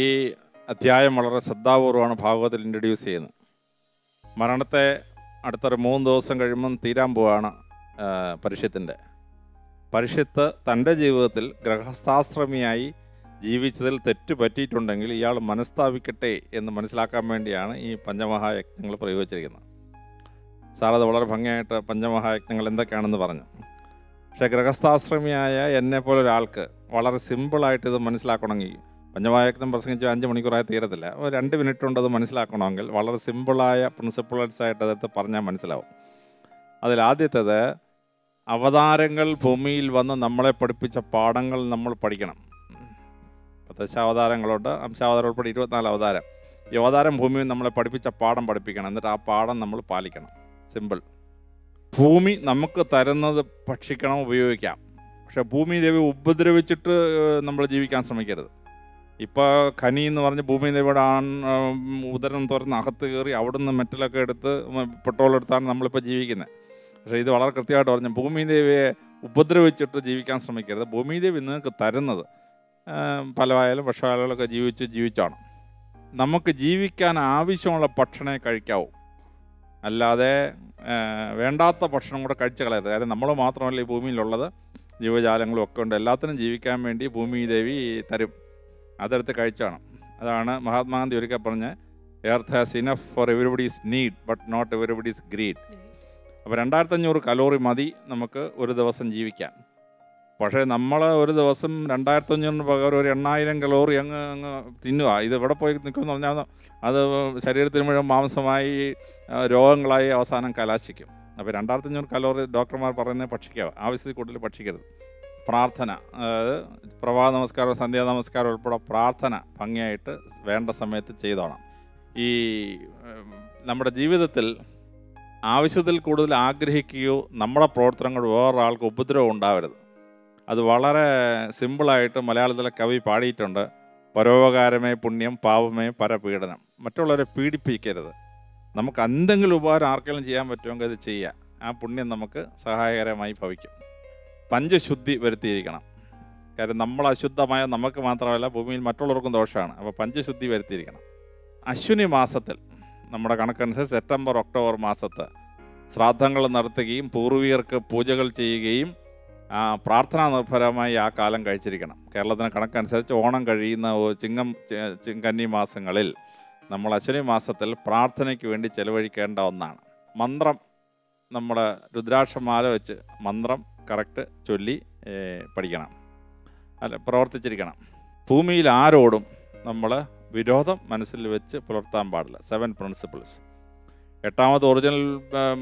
ഈ അധ്യായം വളരെ ശ്രദ്ധാപൂർവമാണ് ഭാഗവതത്തിൽ ഇൻട്രൊഡ്യൂസ് ചെയ്യുന്നത്. മരണത്തെ അടുത്തൊരു 3 ദിവസം കഴിയുമ്പം തീരാൻ പോവാണ് പരീക്ഷത്തിൻ്റെ. പരീക്ഷത്ത് തൻ്റെ ജീവിതത്തിൽ ഗൃഹസ്ഥാശ്രമിയായി ജീവിച്ചതിൽ തെറ്റ് പറ്റിയിട്ടുണ്ടെങ്കിൽ ഇയാൾ മനസ്താപിക്കട്ടെ എന്ന് മനസ്സിലാക്കാൻ വേണ്ടിയാണ് ഈ പഞ്ചമഹായജ്ഞങ്ങൾ പ്രയോഗിച്ചിരിക്കുന്നത്. സാറത് വളരെ ഭംഗിയായിട്ട് പഞ്ചമഹായജ്ഞങ്ങൾ എന്തൊക്കെയാണെന്ന് പറഞ്ഞു. പക്ഷേ ഗൃഹസ്ഥാശ്രമിയായ എന്നെപ്പോലൊരാൾക്ക് വളരെ സിമ്പിളായിട്ടിത് മനസ്സിലാക്കണമെങ്കിൽ, പഞ്ചമഹായജ്ഞം പ്രസംഗിച്ച് 5 മണിക്കൂറായി തീരത്തില്ല, 2 മിനിറ്റ് കൊണ്ടത് മനസ്സിലാക്കണമെങ്കിൽ വളരെ സിമ്പിളായ പ്രിൻസിപ്പിൾസായിട്ട് അതെടുത്ത് പറഞ്ഞാൽ മനസ്സിലാവും. അതിലാദ്യത്തേത്, അവതാരങ്ങൾ ഭൂമിയിൽ വന്ന് നമ്മളെ പഠിപ്പിച്ച പാഠങ്ങൾ നമ്മൾ പഠിക്കണം. 10 അവതാരങ്ങളുണ്ട്, അംശാവതാരം ഉൾപ്പെടെ 24 അവതാരം. ഈ അവതാരം ഭൂമിയിൽ നമ്മളെ പഠിപ്പിച്ച പാഠം പഠിപ്പിക്കണം, എന്നിട്ട് ആ പാഠം നമ്മൾ പാലിക്കണം. സിമ്പിൾ. ഭൂമി നമുക്ക് തരുന്നത് ഭക്ഷിക്കണം, ഉപയോഗിക്കാം. പക്ഷേ ഭൂമി ദേവി ഉപദ്രവിച്ചിട്ട് നമ്മൾ ജീവിക്കാൻ ശ്രമിക്കരുത്. ഇപ്പോൾ ഖനി എന്ന് പറഞ്ഞ് ഭൂമി ദേവിയുടെ ഉദരം തുറന്ന് അകത്ത് കയറി അവിടുന്ന് മെറ്റലൊക്കെ എടുത്ത് പെട്രോൾ എടുത്താണ് നമ്മളിപ്പോൾ ജീവിക്കുന്നത്. പക്ഷേ ഇത് വളരെ കൃത്യമായിട്ട് പറഞ്ഞു, ഭൂമി ദേവിയെ ഉപദ്രവിച്ചിട്ട് ജീവിക്കാൻ ശ്രമിക്കരുത്. ഭൂമി ദേവി നിങ്ങൾക്ക് തരുന്നത് പലവായാലും ഭക്ഷണങ്ങളൊക്കെ ജീവിച്ചാണ്. നമുക്ക് ജീവിക്കാൻ ആവശ്യമുള്ള ഭക്ഷണമേ കഴിക്കാവൂ, അല്ലാതെ വേണ്ടാത്ത ഭക്ഷണം കൂടെ കഴിച്ചു കളയരുത്. കാര്യം നമ്മൾ മാത്രമല്ല ഈ ഭൂമിയിലുള്ളത്, ജീവജാലങ്ങളും ഒക്കെ ഉണ്ട്. എല്ലാത്തിനും ജീവിക്കാൻ വേണ്ടി ഭൂമി ദേവി തരും, അതെടുത്ത് കഴിച്ചാണ്. അതാണ് മഹാത്മാഗാന്ധി ഒരിക്കൽ പറഞ്ഞ്, earth has enough for everybody's need but not everybody's greed. അപ്പോൾ 2500 കലോറി മതി നമുക്ക് ഒരു ദിവസം ജീവിക്കാൻ. പക്ഷേ നമ്മൾ ഒരു ദിവസം 2500 പകരം ഒരു 8000 കലോറി അങ്ങ് തിന്നുക. ഇത് എവിടെ പോയി നിൽക്കുമെന്ന് പറഞ്ഞാൽ അത് ശരീരത്തിന് മുഴുവൻ മാംസമായി രോഗങ്ങളായി അവസാനം കലാശിക്കും. അപ്പോൾ 2500 കലോറി ഡോക്ടർമാർ പറയുന്നത് ഭക്ഷിക്കുക, ആവശ്യത്തിൽ കൂടുതൽ ഭക്ഷിക്കരുത്. പ്രാർത്ഥന, അതായത് പ്രഭാത നമസ്കാരം, സന്ധ്യാ നമസ്കാരം ഉൾപ്പെടെ പ്രാർത്ഥന ഭംഗിയായിട്ട് വേണ്ട സമയത്ത് ചെയ്തോണം. ഈ നമ്മുടെ ജീവിതത്തിൽ ആവശ്യത്തിൽ കൂടുതൽ ആഗ്രഹിക്കുകയോ നമ്മുടെ പ്രവർത്തനങ്ങൾ വേറൊരാൾക്ക് ഉപദ്രവം ഉണ്ടാവരുത്. അത് വളരെ സിമ്പിളായിട്ട് മലയാളത്തിലെ കവി പാടിയിട്ടുണ്ട്, പരോപകാരമേ പുണ്യം പാപമേ പരപീഡനം. മറ്റുള്ളവരെ പീഡിപ്പിക്കരുത്. നമുക്ക് എന്തെങ്കിലും ഉപകാരം ആർക്കെങ്കിലും ചെയ്യാൻ പറ്റുമെങ്കിൽ അത് ചെയ്യുക, ആ പുണ്യം നമുക്ക് സഹായകരമായി ഭവിക്കും. പഞ്ചശുദ്ധി വരുത്തിയിരിക്കണം. കാര്യം നമ്മൾ അശുദ്ധമായ നമുക്ക് മാത്രമല്ല ഭൂമിയിൽ മറ്റുള്ളവർക്കും ദോഷമാണ്. അപ്പോൾ പഞ്ചശുദ്ധി വരുത്തിയിരിക്കണം. അശ്വിനി മാസത്തിൽ, നമ്മുടെ കണക്കനുസരിച്ച് സെപ്റ്റംബർ ഒക്ടോബർ മാസത്ത് ശ്രാദ്ധങ്ങൾ നടത്തുകയും പൂർവികർക്ക് പൂജകൾ ചെയ്യുകയും പ്രാർത്ഥനാ നിർഭരമായി ആ കാലം കഴിച്ചിരിക്കണം. കേരളത്തിന് കണക്കനുസരിച്ച് ഓണം കഴിയുന്ന ചിങ്ങം കന്നി മാസങ്ങളിൽ നമ്മൾ അശ്വിനി മാസത്തിൽ പ്രാർത്ഥനയ്ക്ക് വേണ്ടി ചെലവഴിക്കേണ്ട ഒന്നാണ്. മന്ത്രം നമ്മൾ രുദ്രാക്ഷമാല വെച്ച് മന്ത്രം കറക്റ്റ് ചൊല്ലി പഠിക്കണം, അല്ല പ്രവർത്തിച്ചിരിക്കണം. ഭൂമിയിൽ ആരോടും നമ്മൾ വിരോധം മനസ്സിൽ വെച്ച് പുലർത്താൻ പാടില്ല. 7 പ്രിൻസിപ്പിൾസ്. 8ാമത് ഒറിജിനൽ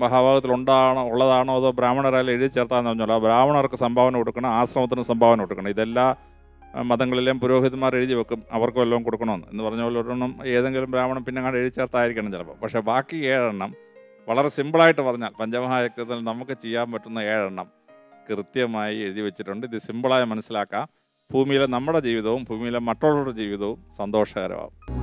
മഹാഭാഗത്തിൽ ഉള്ളതാണോ അതോ ബ്രാഹ്മണരായാലും എഴുതി ചേർത്താന്ന് പറഞ്ഞല്ലോ. ബ്രാഹ്മണർക്ക് സംഭാവന കൊടുക്കണം, ആശ്രമത്തിന് സംഭാവന കൊടുക്കണം. ഇതെല്ലാ മതങ്ങളിലെയും പുരോഹിതന്മാർ എഴുതി വെക്കും, അവർക്ക് വല്ലതും കൊടുക്കണമെന്ന്. എന്ന് പറഞ്ഞ പോലെ ഒരെണ്ണം ഏതെങ്കിലും ബ്രാഹ്മണൻ പിന്നെ അങ്ങനെ എഴുതി ചേർത്തായിരിക്കണം ചിലപ്പോൾ. പക്ഷേ ബാക്കി 7 എണ്ണം വളരെ സിമ്പിളായിട്ട് പറഞ്ഞാൽ പഞ്ചമഹായജ്ഞത്തിൽ നമുക്ക് ചെയ്യാൻ പറ്റുന്ന 7 എണ്ണം കൃത്യമായി എഴുതി വെച്ചിട്ടുണ്ട്. ഇത് സിമ്പിളായി മനസ്സിലാക്കാം. ഭൂമിയിലെ നമ്മുടെ ജീവിതവും ഭൂമിയിലെ മറ്റുള്ളവരുടെ ജീവിതവും സന്തോഷകരമാകും.